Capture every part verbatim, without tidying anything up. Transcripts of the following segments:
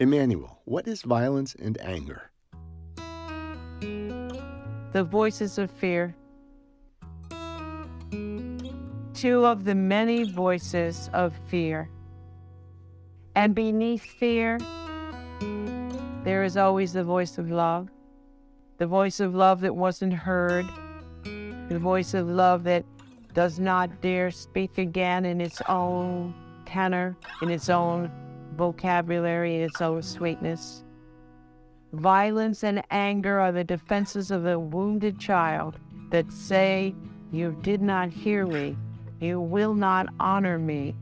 Emmanuel, what is violence and anger? The voices of fear. Two of the many voices of fear. And beneath fear, there is always the voice of love. The voice of love that wasn't heard. The voice of love that does not dare speak again in its own tenor, in its own vocabulary, in its own sweetness. Violence and anger are the defenses of a wounded child that say, "You did not hear me. You will not honor me."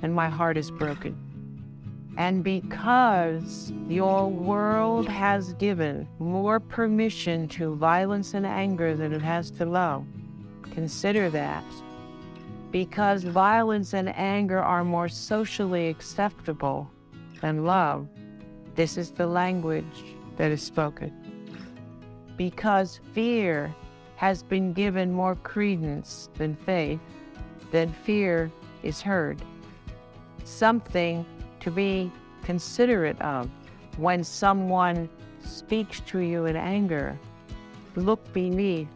And my heart is broken. And because your world has given more permission to violence and anger than it has to love, consider that. Because violence and anger are more socially acceptable than love, this is the language that is spoken. Because fear has been given more credence than faith, then fear is heard. Something to be considerate of. When someone speaks to you in anger, look beneath.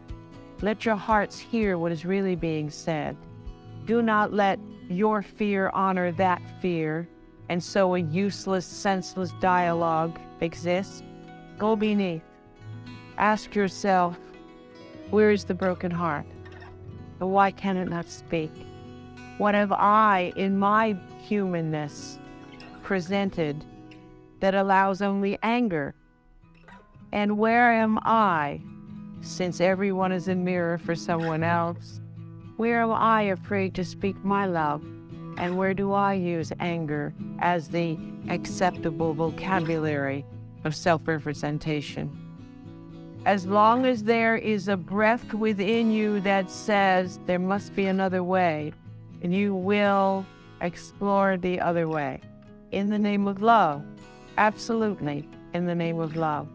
Let your hearts hear what is really being said. Do not let your fear honor that fear, and so a useless, senseless dialogue exists. Go beneath. Ask yourself, where is the broken heart? And why can it not speak? What have I, in my humanness, presented that allows only anger? And where am I, since everyone is a mirror for someone else, where am I afraid to speak my love? And where do I use anger as the acceptable vocabulary of self-representation? As long as there is a breath within you that says there must be another way, and you will explore the other way. In the name of love, absolutely in the name of love.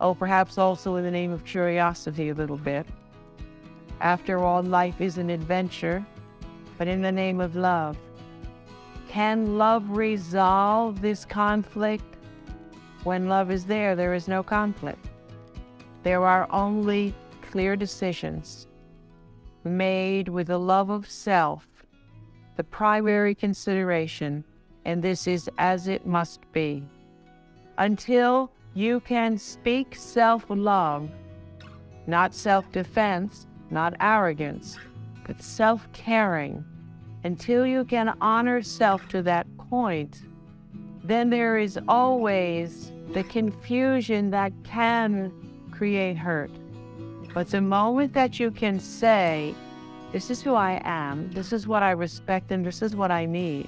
Oh, perhaps also in the name of curiosity a little bit. After all, life is an adventure, but in the name of love. Can love resolve this conflict? When love is there, there is no conflict. There are only clear decisions made with the love of self, the primary consideration, and this is as it must be. Until you can speak self-love, not self-defense, not arrogance, but self-caring, until you can honor self to that point, then there is always the confusion that can create hurt. But the moment that you can say, this is who I am, this is what I respect, and this is what I need,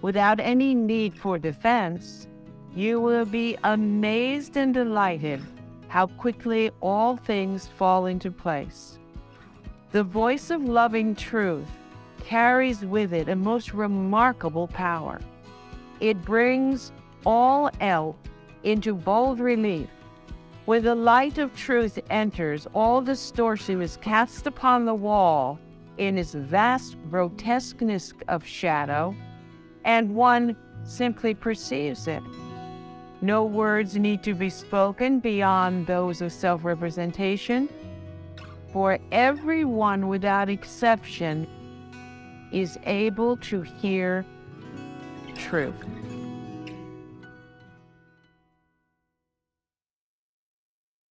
without any need for defense, you will be amazed and delighted how quickly all things fall into place. The voice of loving truth carries with it a most remarkable power. It brings all else into bold relief. Where the light of truth enters, all distortion is cast upon the wall in its vast grotesqueness of shadow, and one simply perceives it. No words need to be spoken beyond those of self-representation, for everyone without exception is able to hear truth.